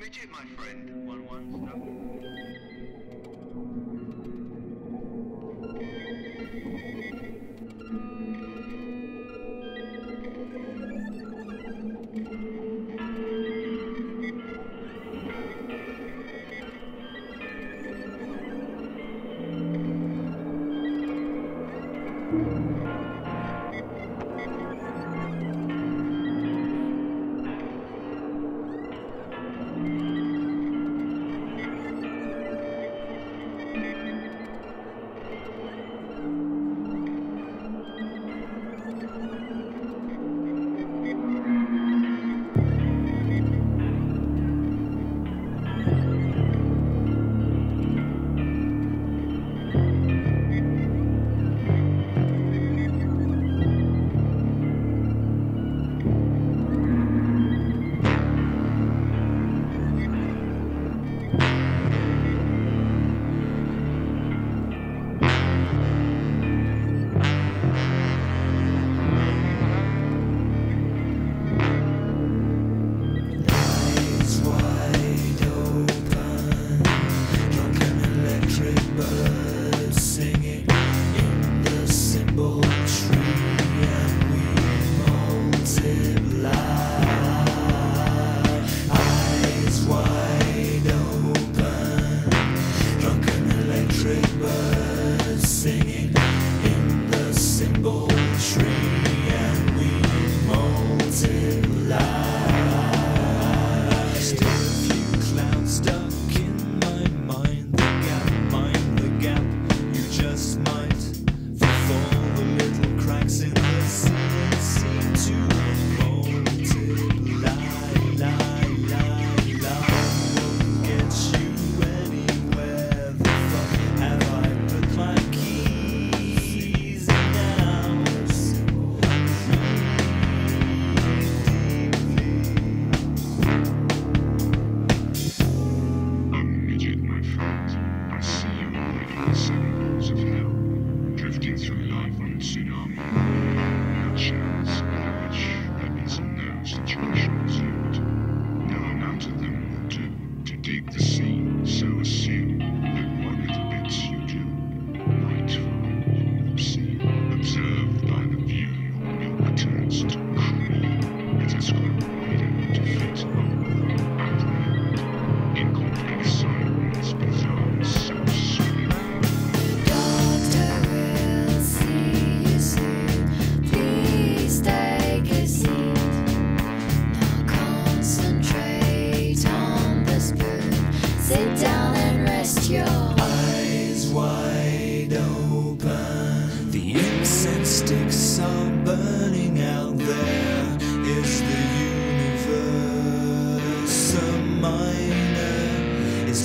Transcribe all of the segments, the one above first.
midget, my friend. 1-1, stop.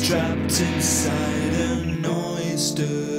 Trapped inside an oyster.